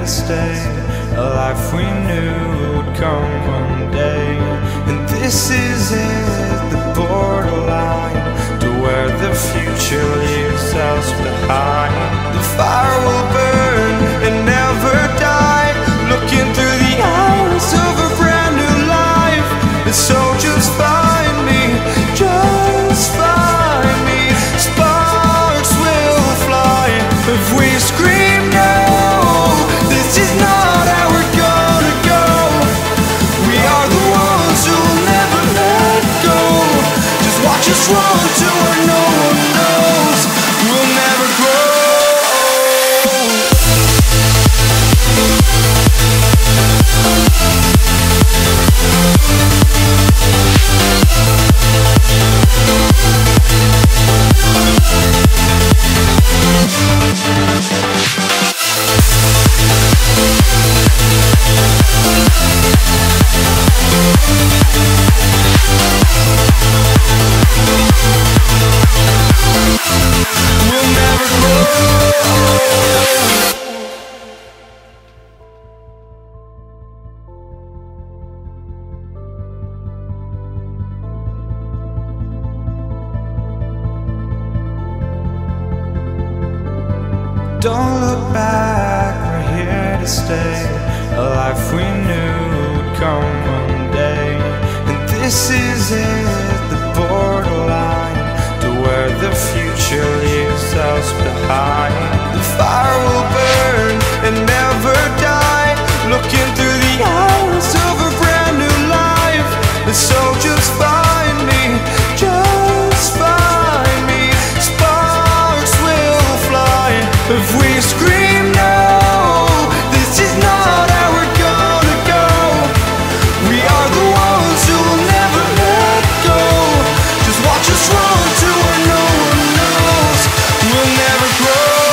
to stay, a life we knew would come one day. And this is it, the borderline to where the future leaves us behind. The fire will burn and never die, looking through the eyes of a brand new life. And so just find me, just find me. Sparks will fly if we scream now. This is not how we're gonna go. We are the ones who will never let go. Just watch us roll to where no one knows. We'll never don't look back, we're here to stay, a life we knew would come one day. And this is it, the borderline to where the future leaves us behind. The fire will burn and never die, looking through the eyes of a brand new life. And so just find me, just find me. If we scream no, this is not how we're gonna go. We are the ones who will never let go. Just watch us roll to where no one knows. We'll never grow.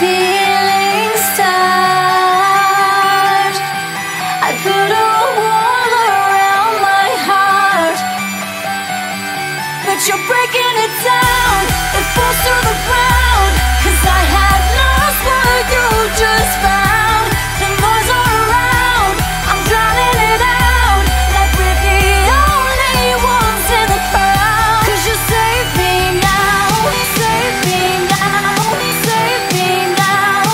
feeling start. I put a wall around my heart, but you're breaking it down. It falls to the ground, 'cause I had lost what you just found. The noise all around, I'm drowning it out, like we're the only ones in the crowd. 'Cause you save me now, save me now, save me now.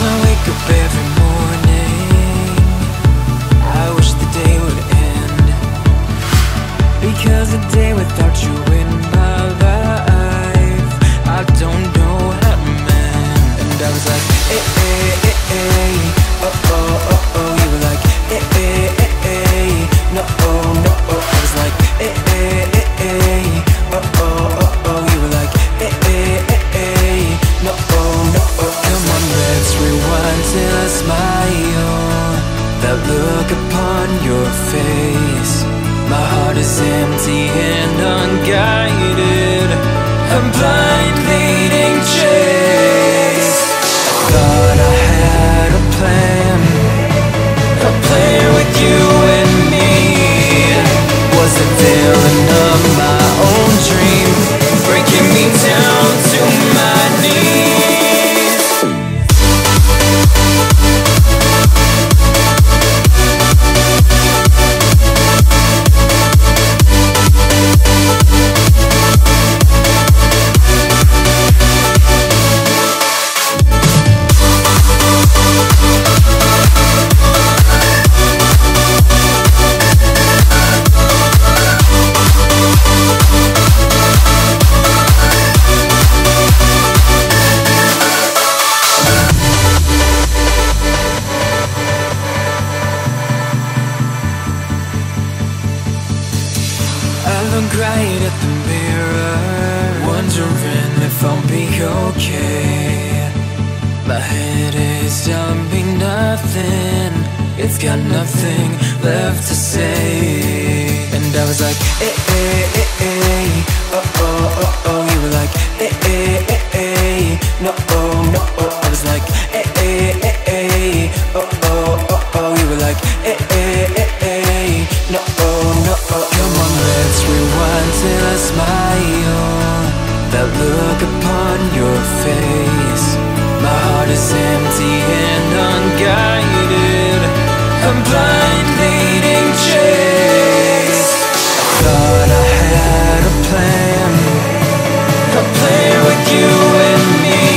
As I wake up every morning, I wish the day would end, because a day without you in my life, I don't know how to mend. And I was like, eh, eh, eh, eh, oh, oh, oh, oh. You were like, eh, eh, eh, eh, no, oh, no, oh. I was like, eh, eh, eh, eh, oh, oh, oh, oh. You were like, eh, eh, eh, eh, no, oh, no, oh. Let's rewind till I smile, that look upon your face. My heart is empty and unguided, I'm blind leading chase. I thought I had a plan with you and me. Was a villain of my own dream, breaking me down to my knees. Cried at the mirror, wondering if I'll be okay. My head is telling me nothing, it's got nothing left to say. And I was like, eh, eh, eh, eh, oh, oh, oh, oh. You were like, eh, eh, eh, eh, no, oh, no, oh. I was like, eh, eh, eh, eh, oh, oh, oh, oh. You were like, eh, eh, eh, eh, no, oh, no, oh. Let's rewind till I smile, that look upon your face. My heart is empty and unguided, I'm blind leading chase. I thought I had a plan with you and me.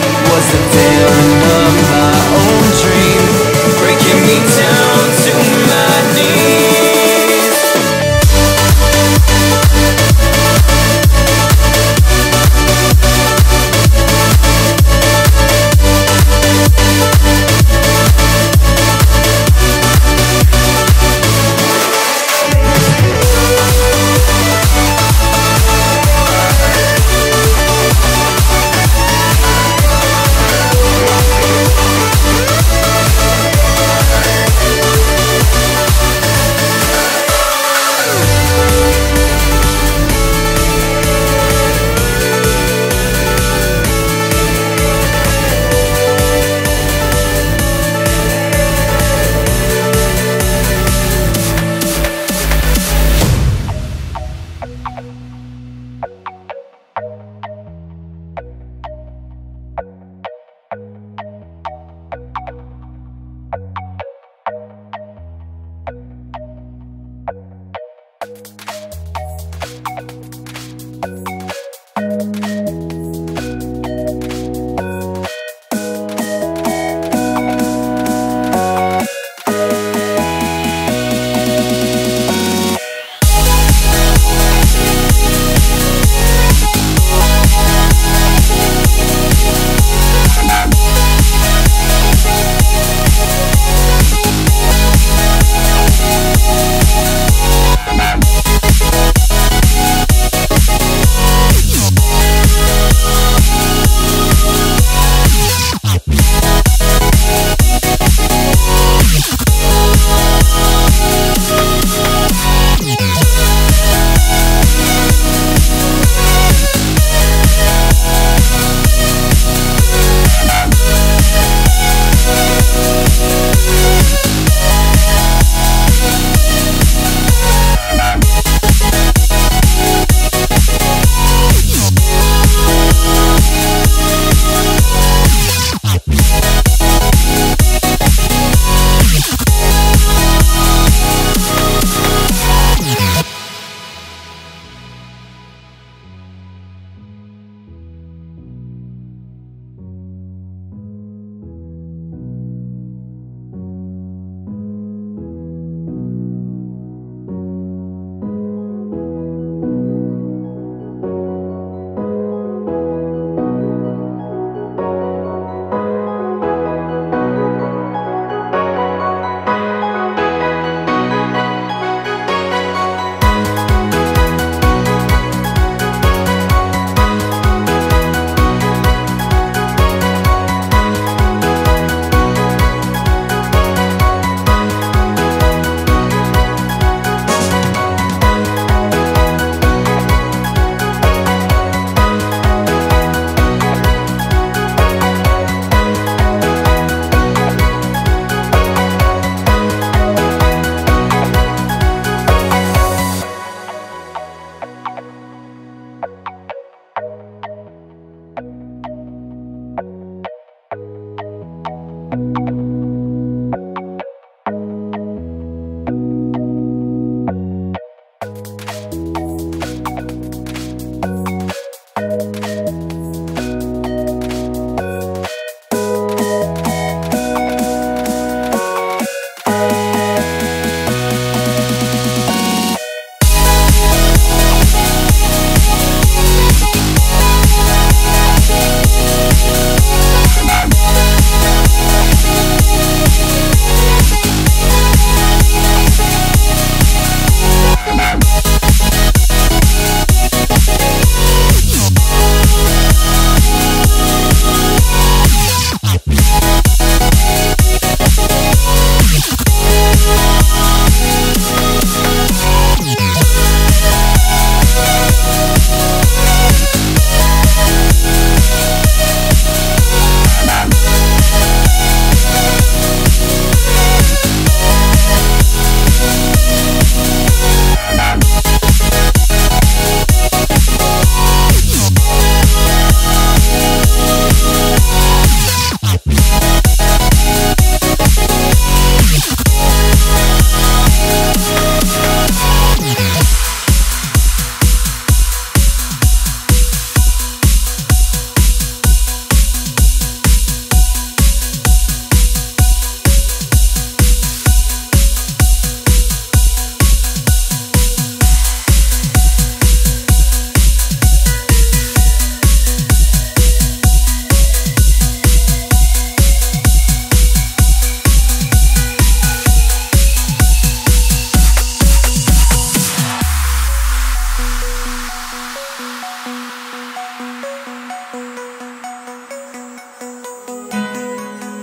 Was the villain of my own dream, breaking me down to my knees.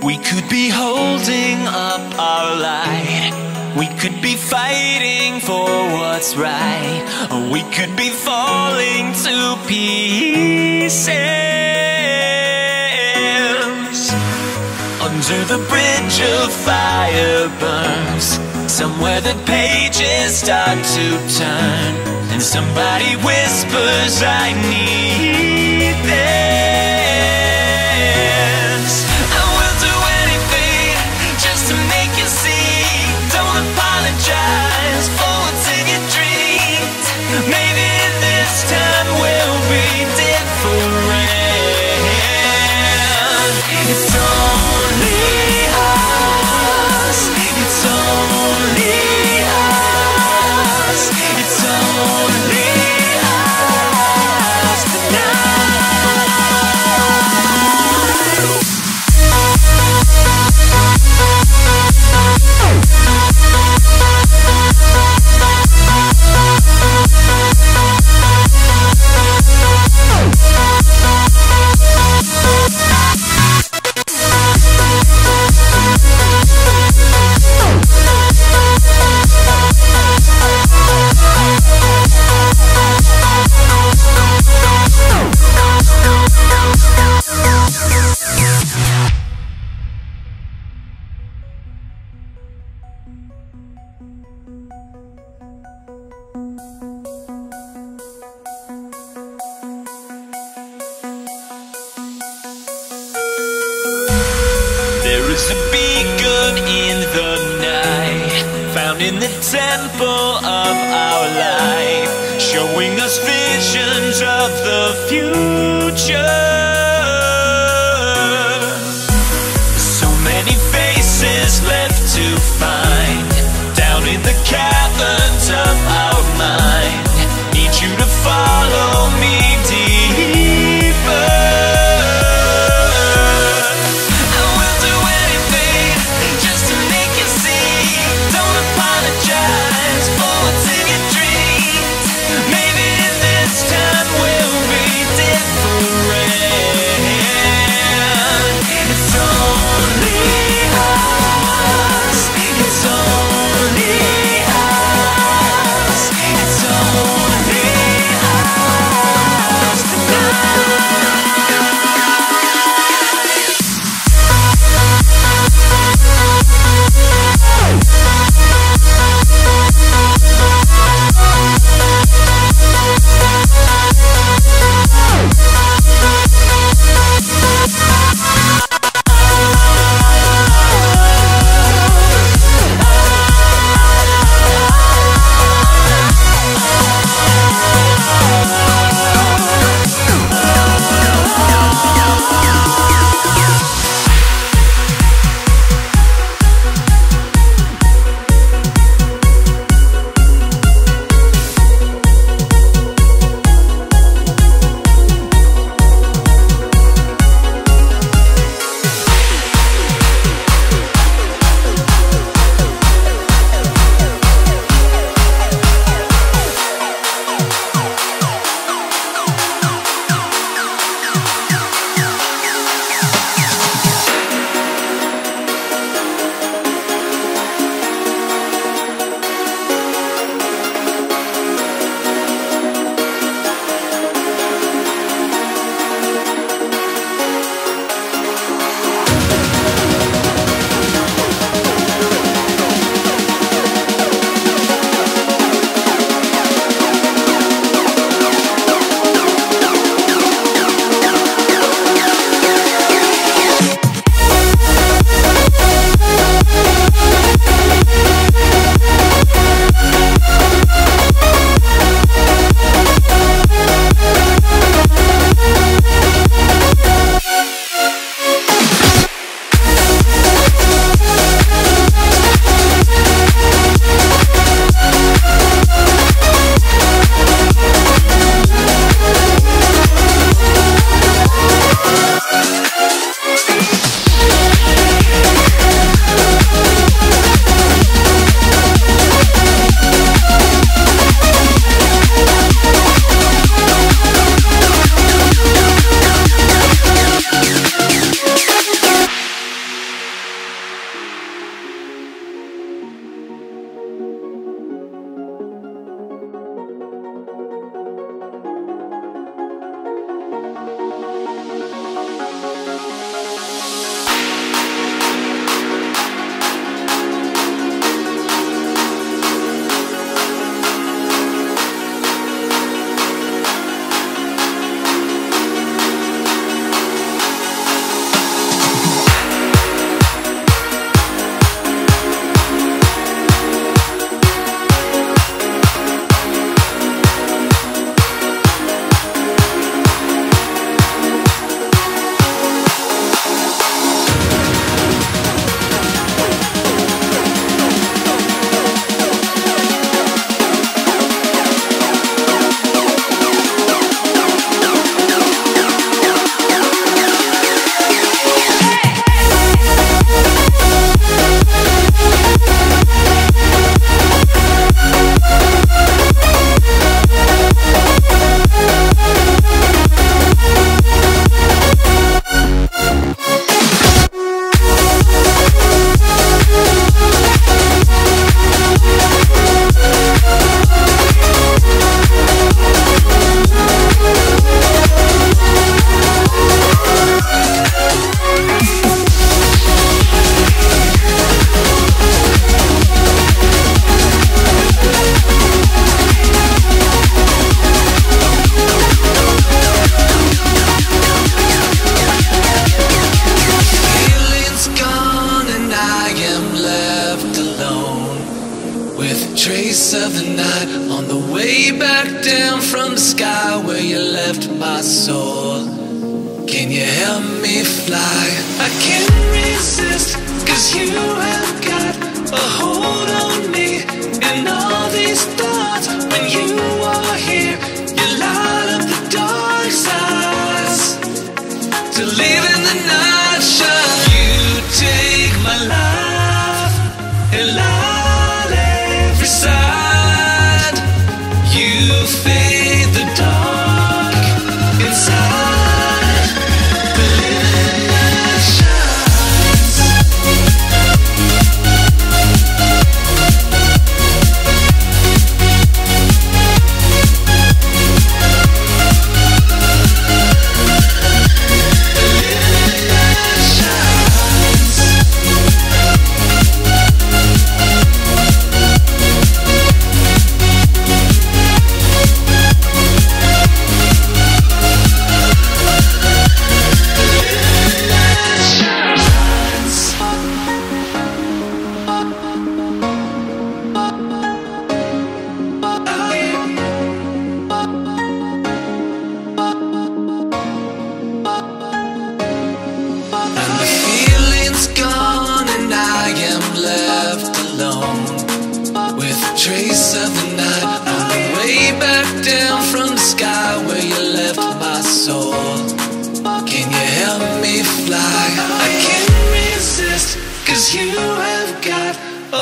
We could be holding up our light. We could be fighting for what's right. We could be falling to pieces. Under the bridge of fire burns, somewhere the pages start to turn, and somebody whispers, I need this. I will do anything just to make you see. Don't apologize for what's in your dreams. Maybe this time we'll be different. It's only us. It's only us. It's only us tonight. There is a beacon in the night, found in the temple of our life, showing us visions of the future. So many faces left to find, down in the caverns of our mind. Need you to follow me deeper. Maybe this time we'll be different. trace of the night on the way back down from the sky where you left my soul. Can you help me fly? I can't resist, 'cause you have got a hold on me. And all these thoughts, when you are here, you light up the dark sides to live in the night shine. You take my life and light every side. You fade the dark inside. Trace of the night on the way back down from the sky where you left my soul. Can you help me fly? I can't resist, 'cause you have got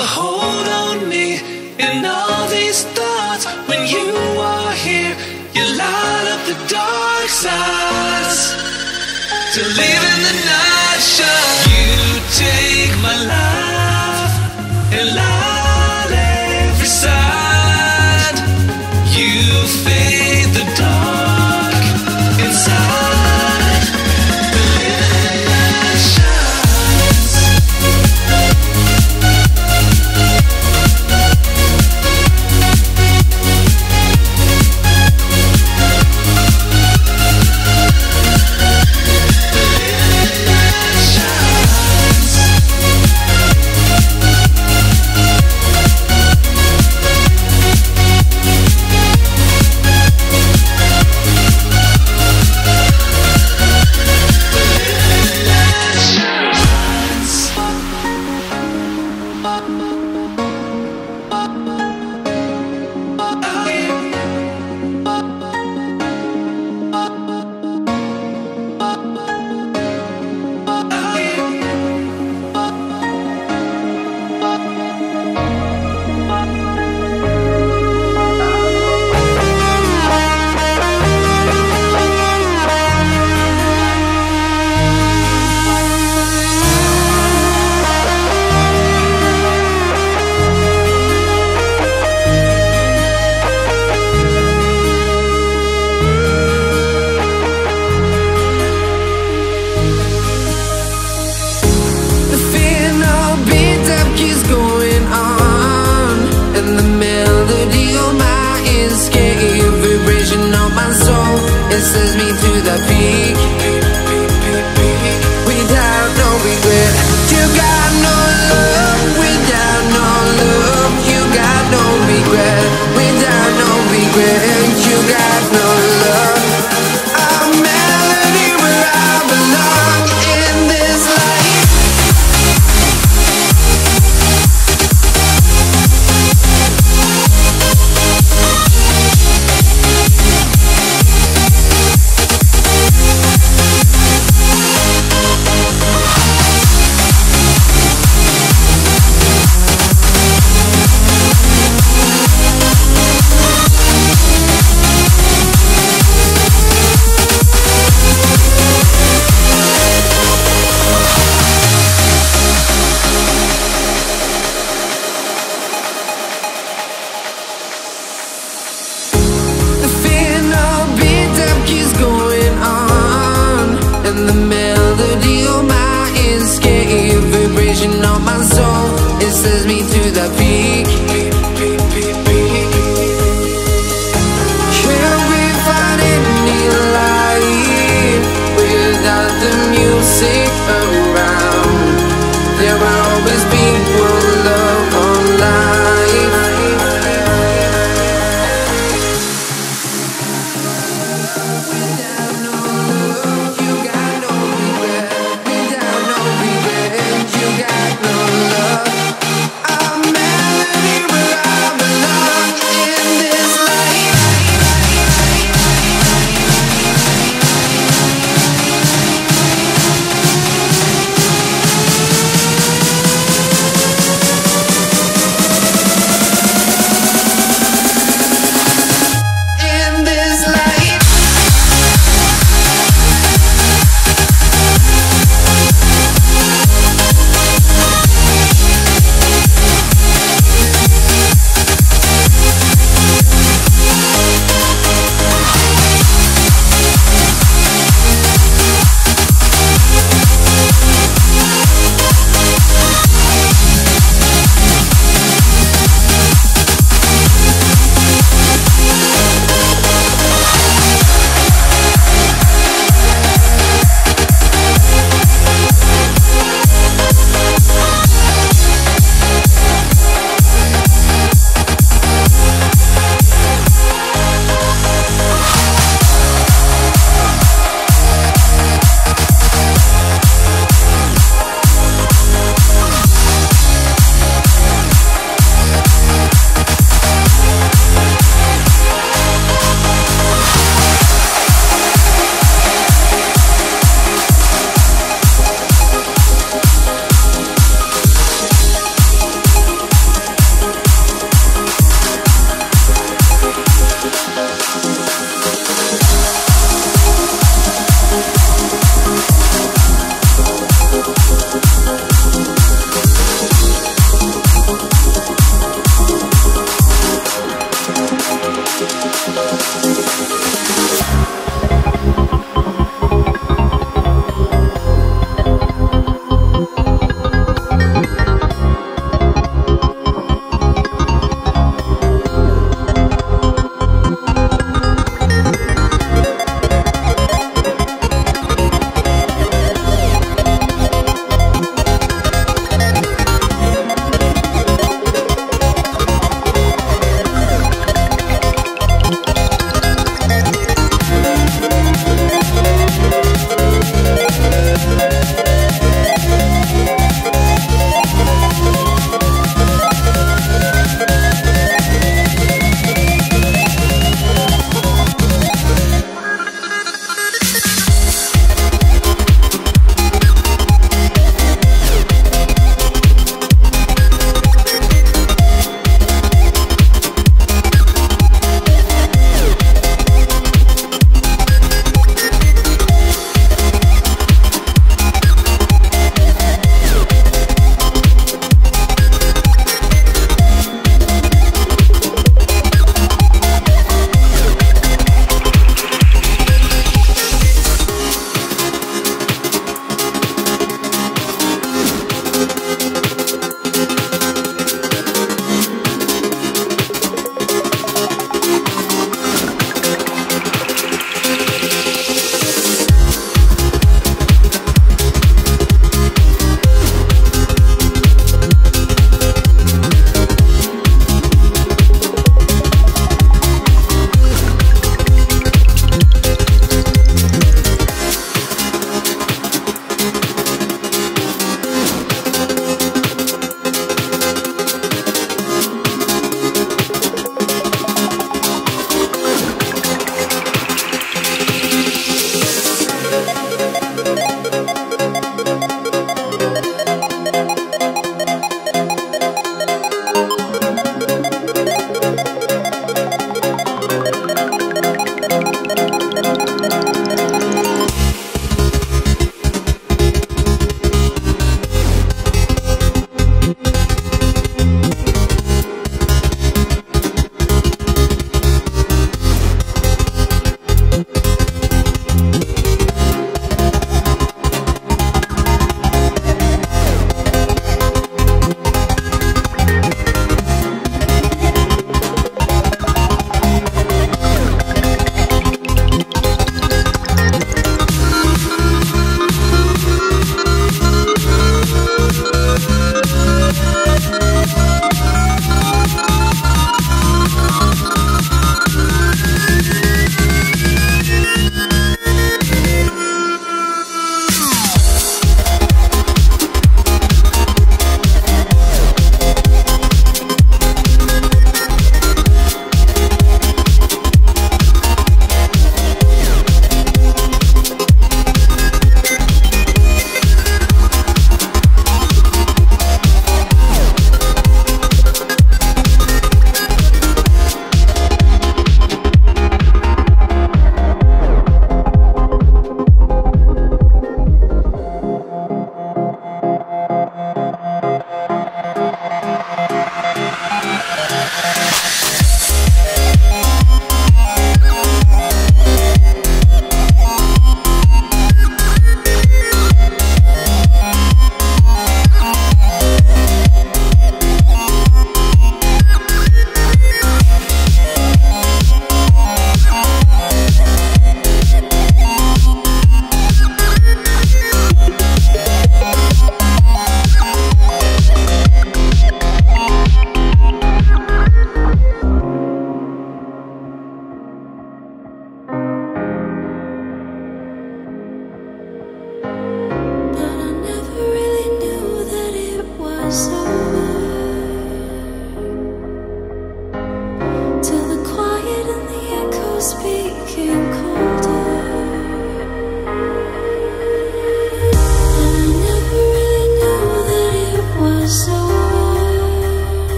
a hold on me. And all these thoughts, when you are here, you light up the dark sides to live in the night shine. You take my life and life. You fade the dark inside.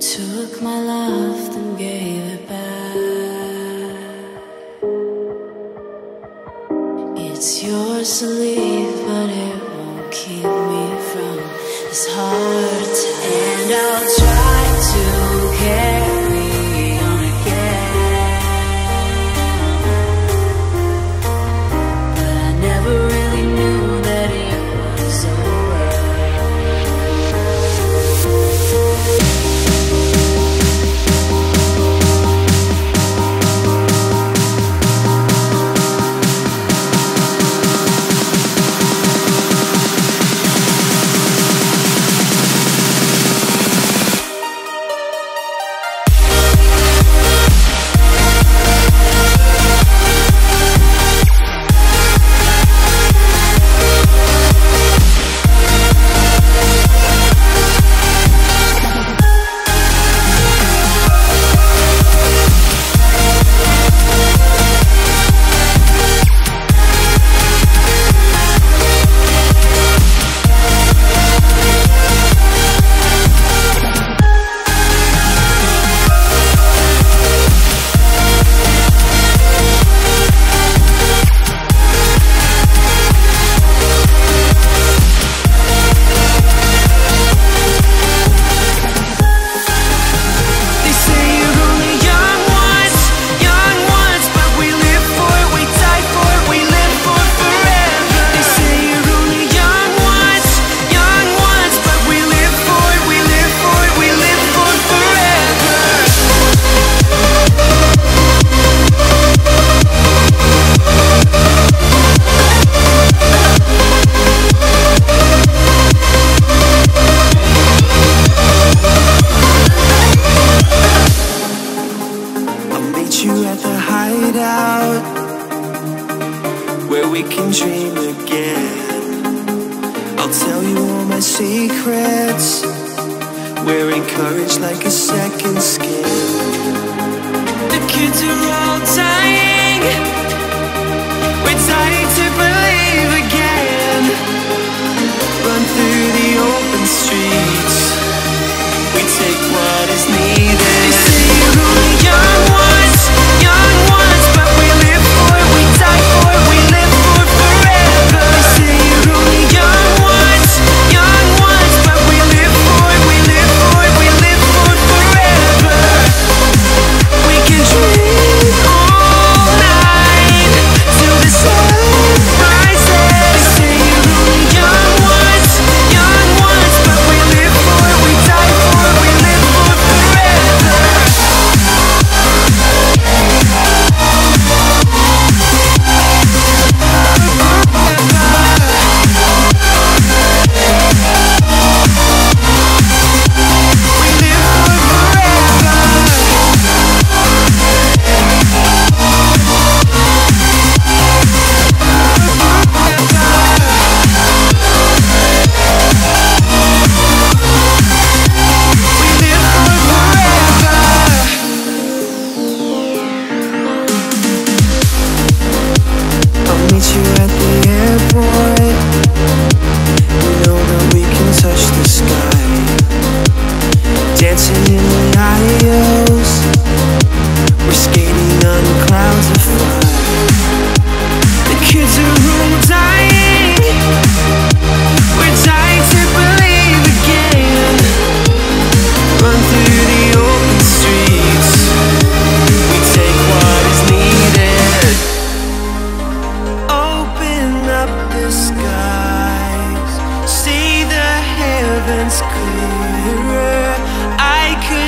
Took my love and gave it back. It's yours to leave, but it won't keep me from this heart attack. And I'll try to carry on again, but I never really knew that it was over. Secrets, we're encouraged like a second skin. The kids are all dying, we're dying to believe again. Run through the open streets, we take what is needed. They say you're only young ones, but we live for, we die for, we live for forever. They say you're only young ones, we live for forever. We can dream on. scenarios. We're skating on clouds of fire. The kids are all dying. We're dying to believe again. Run through the open streets. We take what is needed. Open up the skies. See the heavens clearer. I could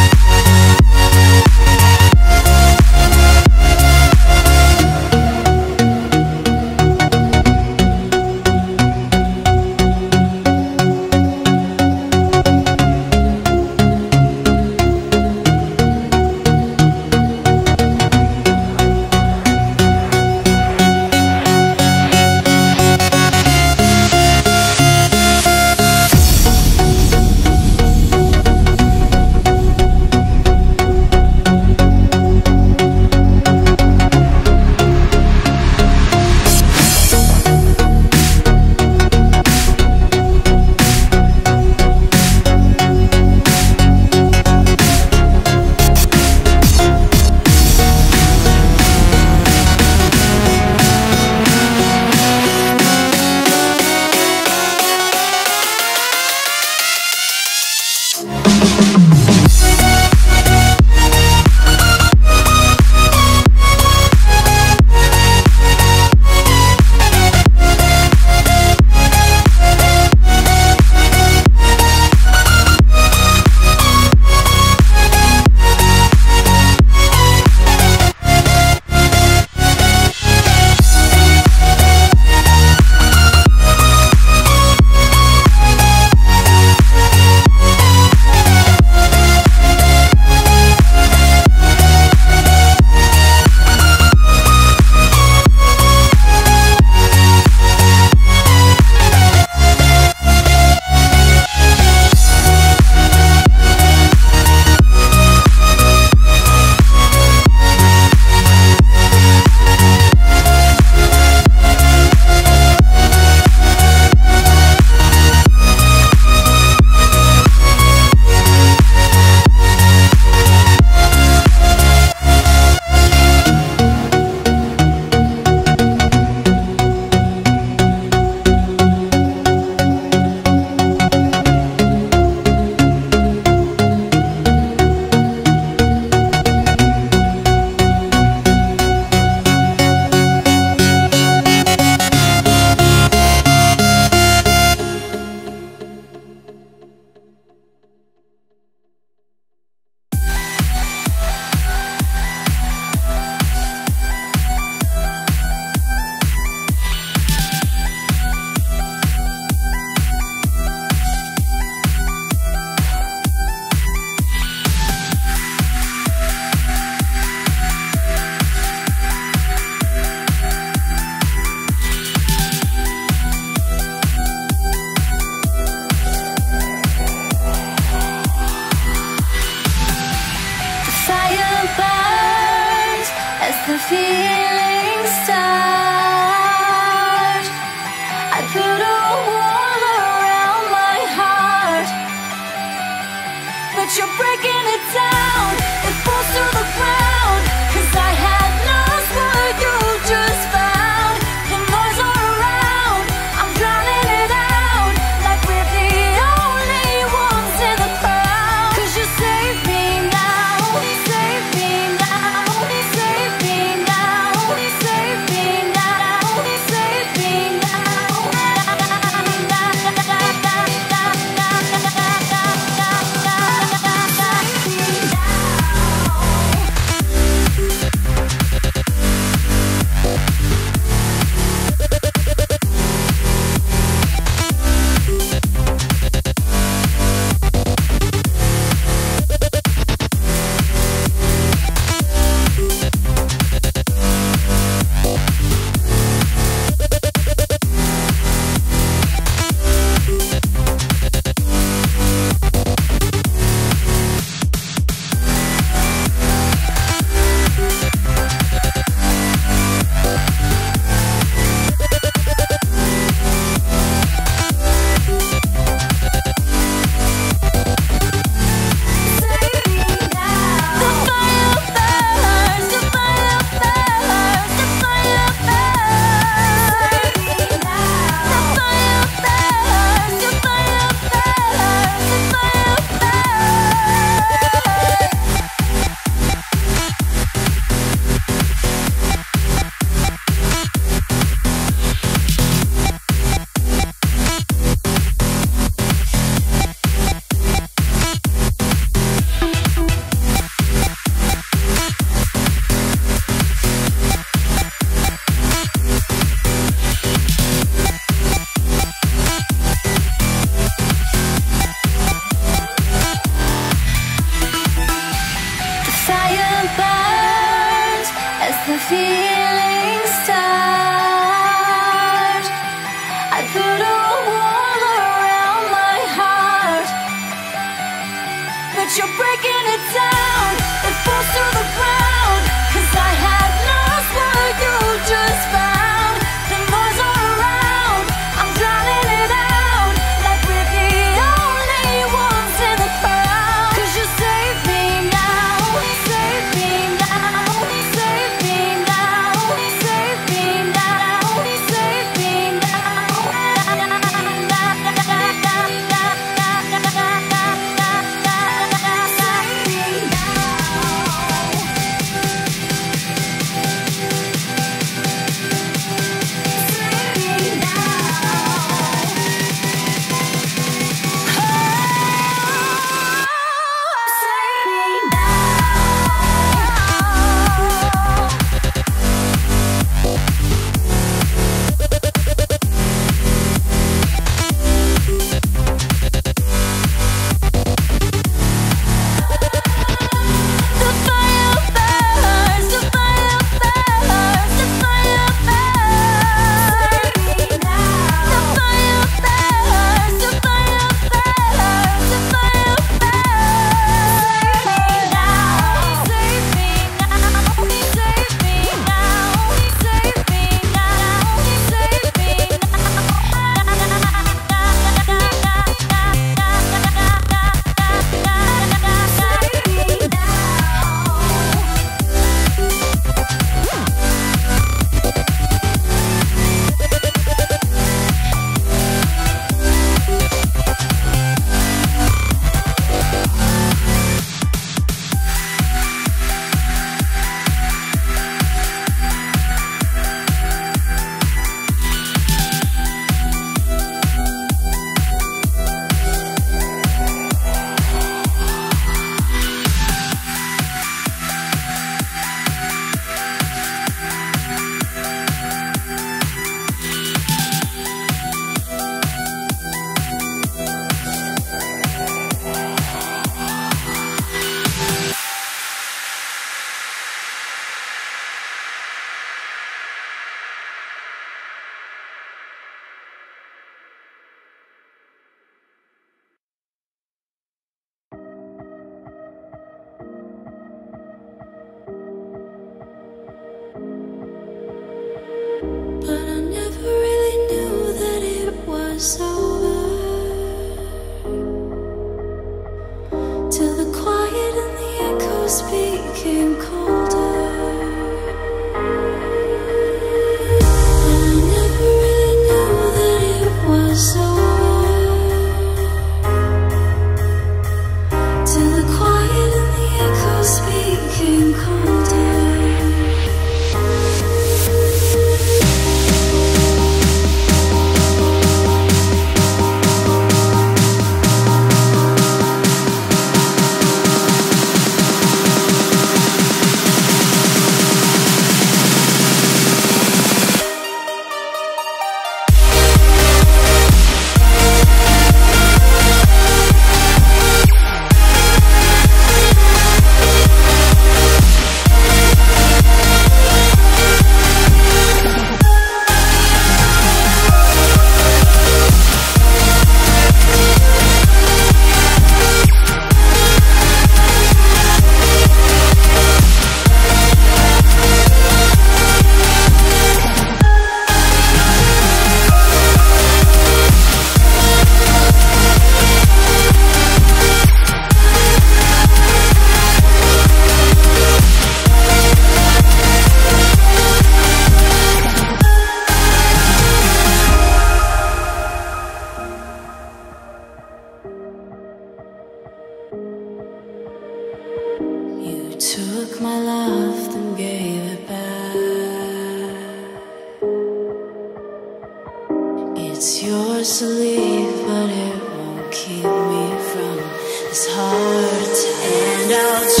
It's hard to end out.